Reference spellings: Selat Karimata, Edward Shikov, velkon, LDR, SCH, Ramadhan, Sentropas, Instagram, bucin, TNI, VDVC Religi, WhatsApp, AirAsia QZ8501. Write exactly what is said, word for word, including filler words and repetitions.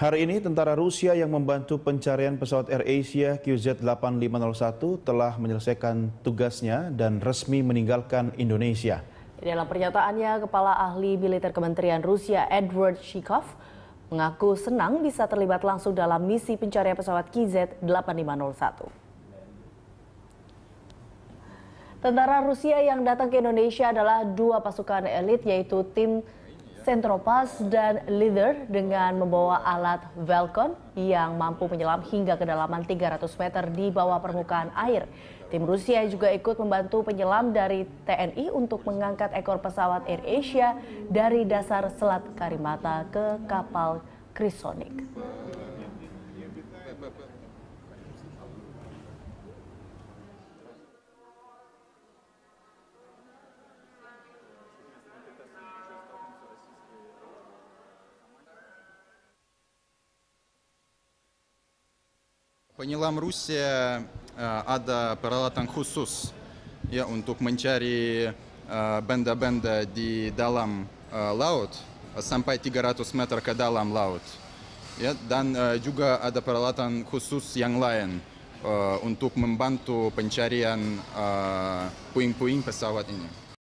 Hari ini, tentara Rusia yang membantu pencarian pesawat AirAsia Q Z delapan lima nol satu telah menyelesaikan tugasnya dan resmi meninggalkan Indonesia. Dalam pernyataannya, Kepala Ahli Militer Kementerian Rusia Edward Shikov mengaku senang bisa terlibat langsung dalam misi pencarian pesawat Q Z delapan lima nol satu. Tentara Rusia yang datang ke Indonesia adalah dua pasukan elit, yaitu tim Sentropas dan Leader, dengan membawa alat velkon yang mampu menyelam hingga kedalaman tiga ratus meter di bawah permukaan air. Tim Rusia juga ikut membantu penyelam dari T N I untuk mengangkat ekor pesawat AirAsia dari dasar Selat Karimata ke kapal Krisonik. Penyelam Rusia ada peralatan khusus ya untuk mencari benda-benda di dalam laut sampai tiga ratus meter ke dalam laut. Ya, dan juga ada peralatan khusus yang lain untuk membantu pencarian puing-puing pesawat ini.